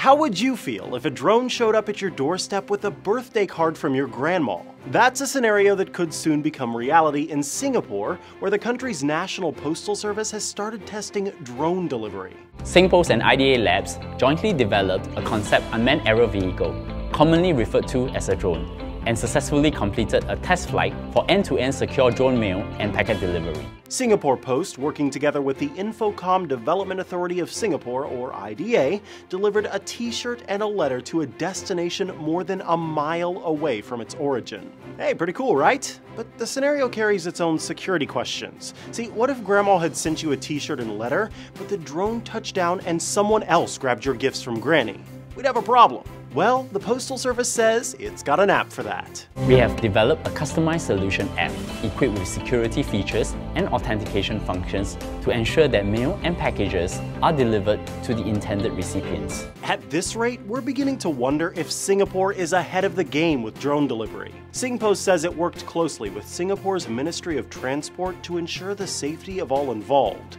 How would you feel if a drone showed up at your doorstep with a birthday card from your grandma? That's a scenario that could soon become reality in Singapore, where the country's National Postal Service has started testing drone delivery. SingPost and IDA Labs jointly developed a concept unmanned aerial vehicle, commonly referred to as a drone, and successfully completed a test flight for end-to-end secure drone mail and packet delivery. Singapore Post, working together with the Infocomm Development Authority of Singapore, or IDA, delivered a t-shirt and a letter to a destination more than a mile away from its origin. Hey, pretty cool, right? But the scenario carries its own security questions. See, what if Grandma had sent you a t-shirt and letter, but the drone touched down and someone else grabbed your gifts from Granny? We'd have a problem. Well, the Postal Service says it's got an app for that. We have developed a customized solution app equipped with security features and authentication functions to ensure that mail and packages are delivered to the intended recipients. At this rate, we're beginning to wonder if Singapore is ahead of the game with drone delivery. SingPost says it worked closely with Singapore's Ministry of Transport to ensure the safety of all involved.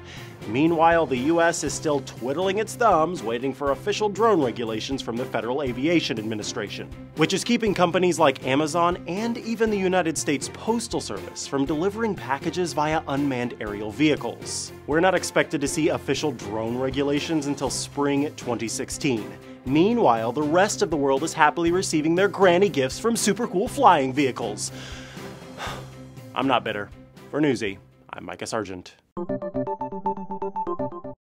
Meanwhile, the US is still twiddling its thumbs, waiting for official drone regulations from the Federal Aviation Administration, which is keeping companies like Amazon and even the United States Postal Service from delivering packages via unmanned aerial vehicles. We're not expected to see official drone regulations until spring 2016. Meanwhile, the rest of the world is happily receiving their granny gifts from super cool flying vehicles. I'm not bitter. For Newsy, I'm Mikah Sargent.